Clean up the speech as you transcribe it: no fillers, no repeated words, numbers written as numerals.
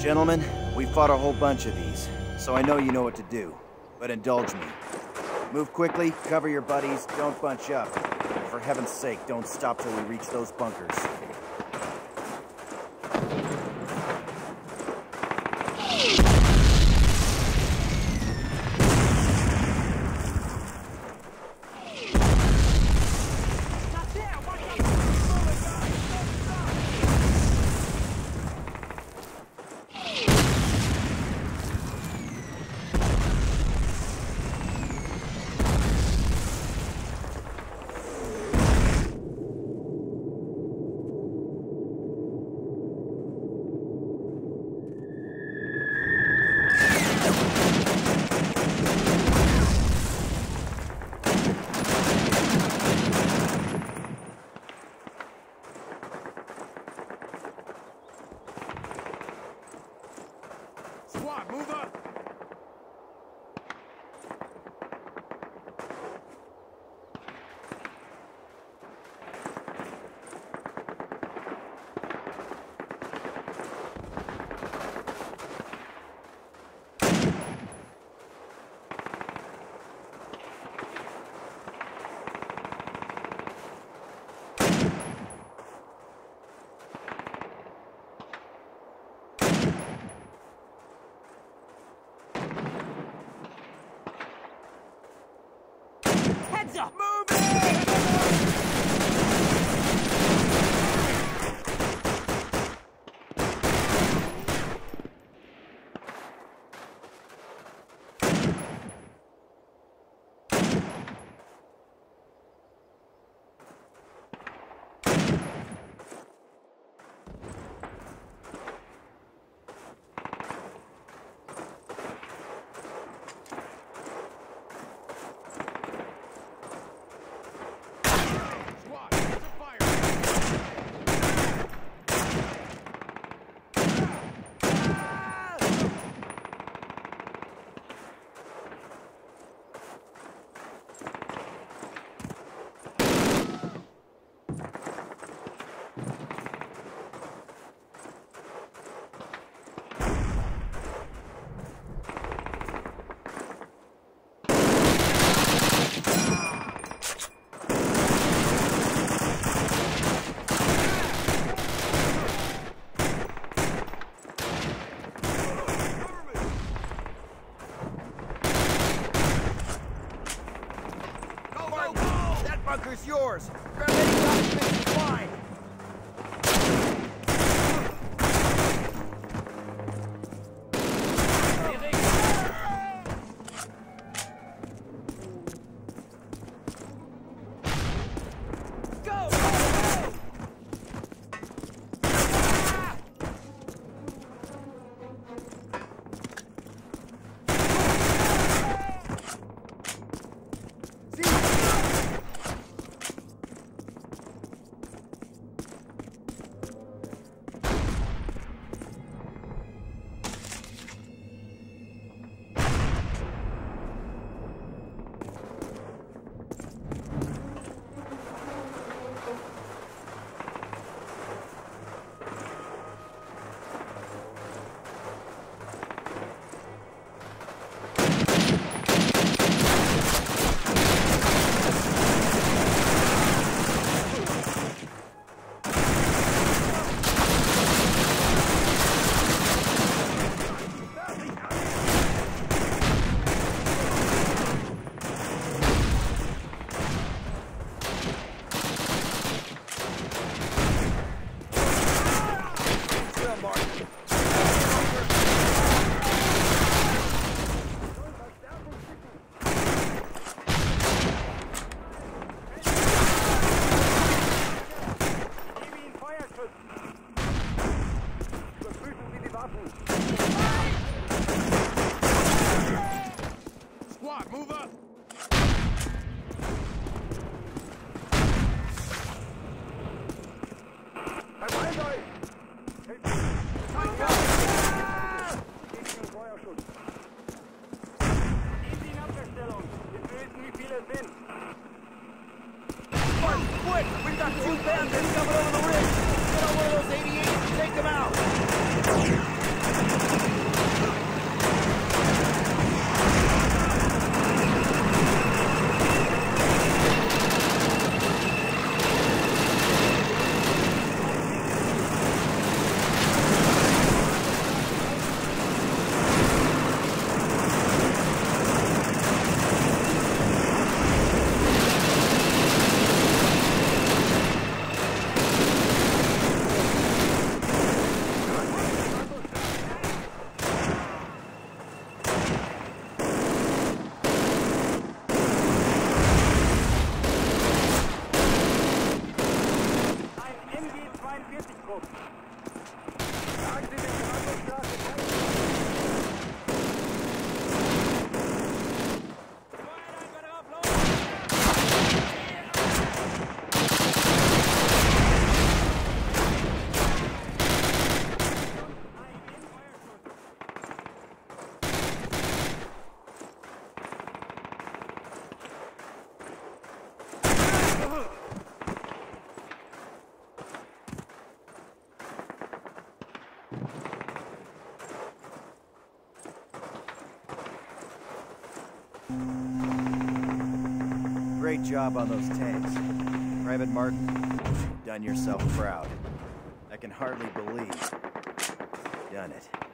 Gentlemen, we fought a whole bunch of these, so I know you know what to do, but indulge me. Move quickly, cover your buddies, don't bunch up. For heaven's sake, don't stop till we reach those bunkers. It's yours. Grab any documents you find. Great job on those tanks. Private Martin, you've done yourself proud. I can hardly believe you've done it.